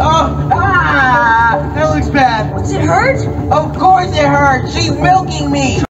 Oh, ah, that looks bad. Does it hurt? Of course it hurts. She's milking me.